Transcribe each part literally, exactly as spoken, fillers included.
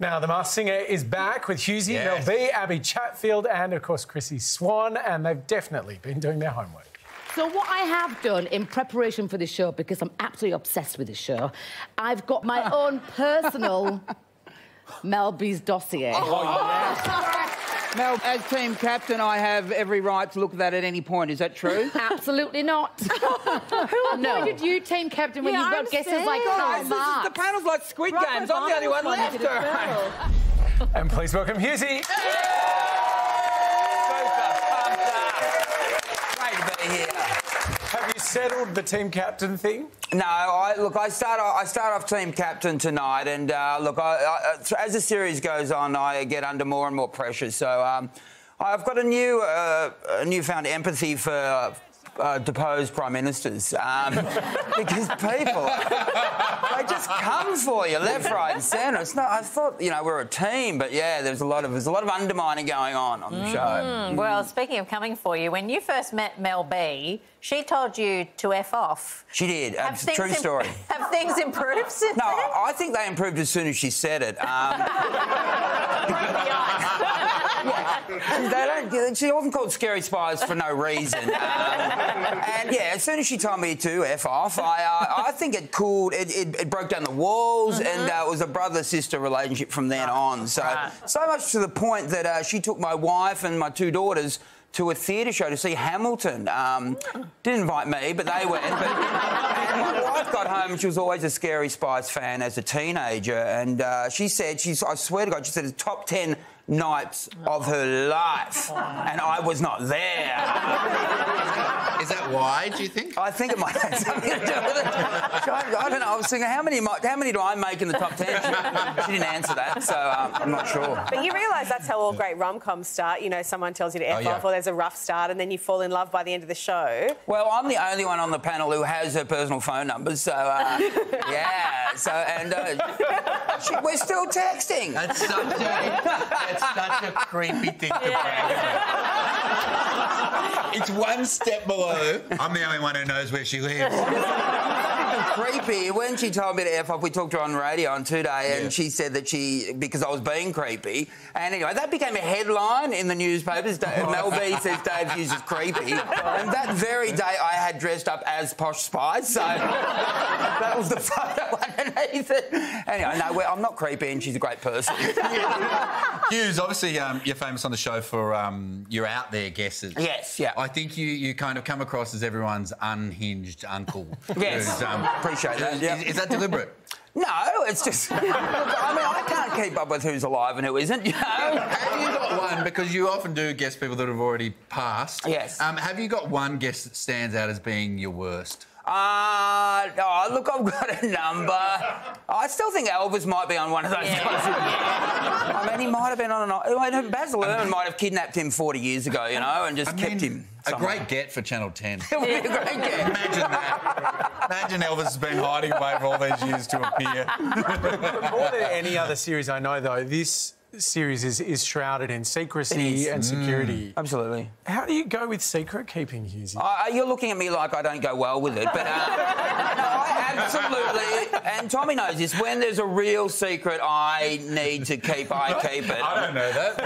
Now, The Masked Singer is back with Hughesy, yes. Mel B, Abby Chatfield and, of course, Chrissy Swan, and they've definitely been doing their homework. So what I have done in preparation for this show, because I'm absolutely obsessed with this show, I've got my own personal Mel B's dossier. Oh, yes. Mel, as team captain, I have every right to look at that at any point. Is that true? Absolutely not. Who appointed you team captain when yeah, you've got I'm guesses sad. like that? Oh, the panel's like Squid Robert Games. I'm the only one left. Right. And please welcome Hughesy. Have you settled the team captain thing? No, I, look, I start, I start off team captain tonight and, uh, look, I, I, as the series goes on, I get under more and more pressure. So um, I've got a new, uh, a newfound empathy for uh, deposed prime ministers um, because people, they just come for you left, right and centre. It's not, I thought, you know, we're a team, but, yeah, there's a lot of, there's a lot of undermining going on on the mm. show. Mm. Well, speaking of coming for you, when you first met Mel B, she told you to F off. She did. Have um, true story. Have things improved since No, then? I think they improved as soon as she said it. Um, yeah. They don't, she often called Scary Spice for no reason. Um, and, yeah, as soon as she told me to F off, I, uh, I think it cooled, it, it, it broke down the walls mm-hmm. and uh, it was a brother-sister relationship from then on. So, right. so much to the point that uh, she took my wife and my two daughters to a theatre show to see Hamilton. Um, didn't invite me, but they went. But, and my wife got home and she was always a Scary Spice fan as a teenager and uh, she said, she's, I swear to God, she said it's top ten nights of her life and I was not there. Is that why, do you think? I think it might have something to do with it. I don't know. I was thinking, how many, how many do I make in the top ten? She, she didn't answer that, so um, I'm not sure. But you realise that's how all great rom-coms start. You know, someone tells you to F oh, yeah. off or there's a rough start and then you fall in love by the end of the show. Well, I'm the only one on the panel who has her personal phone number, so, uh, yeah. So, and uh, she, we're still texting. That's such a, that's such a creepy thing to yeah. It's one step below. I'm the only one who knows where she lives. Creepy. When she told me to F off, we talked to her on radio on Today yeah. and she said that she... because I was being creepy. And anyway, that became a headline in the newspapers. Mel B says Dave Hughes is creepy. And that very day I had dressed up as Posh Spice, so that was the photo underneath it. Anyway, no, I'm not creepy and she's a great person. Hughes, obviously um, you're famous on the show for um, your out there guesses. Yes, yeah. I think you, you kind of come across as everyone's unhinged uncle. Yes. Um, Appreciate that. Yeah. Is, is that deliberate? No, it's just... I mean, I can't keep up with who's alive and who isn't, you know? Have you got one, because you often do guess people that have already passed. Yes. Um, have you got one guess that stands out as being your worst? Uh, oh, look, I've got a number. I still think Elvis might be on one of those. Yeah. I mean, he might have been on an... I mean, Basil Erwin I mean, might have kidnapped him forty years ago, you know, and just I kept mean, him somewhere. A great get for Channel ten. It would be a great get. Imagine that. Imagine Elvis has been hiding away for all these years to appear. More than any other series I know, though, this series is, is shrouded in secrecy and security. Mm. Absolutely. How do you go with secret keeping, Hughesy? Uh, you're looking at me like I don't go well with it, but... Um, no, I absolutely... And Tommy knows this. When there's a real secret I need to keep, I keep it. I don't know that.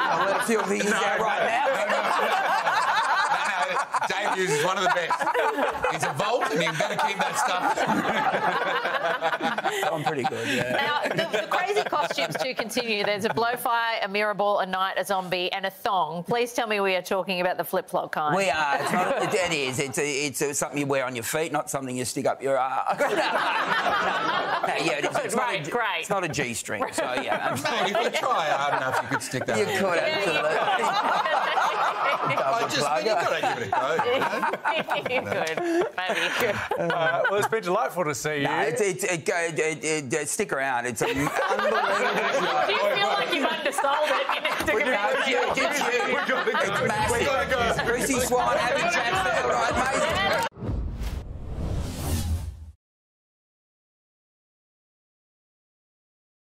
I'll let a few things out right no, now. No, no, no. No, Dave Hughes is one of the best. He's a vault and he's going to keep that stuff. I'm pretty good, yeah. Now, the, the crazy costumes to continue. There's a blowfly, a mirror ball, a knight, a zombie and a thong. Please tell me we are talking about the flip-flop kind. We are. It's not, it, it is. It's, a, it's a, something you wear on your feet, not something you stick up your arse. no, yeah, it is. It's right, not a, great. It's not a G-string, so, yeah. Mate, if you try hard enough, you could stick that You could, you. absolutely. I just think you've got to give it a go. You could, maybe. Uh, well, it's been delightful to see you. No, it's, it's, It, it, it, it, stick around. It's unbelievable. Do you feel like you've undersold it? You need to stick around. It's Chrissy Swan.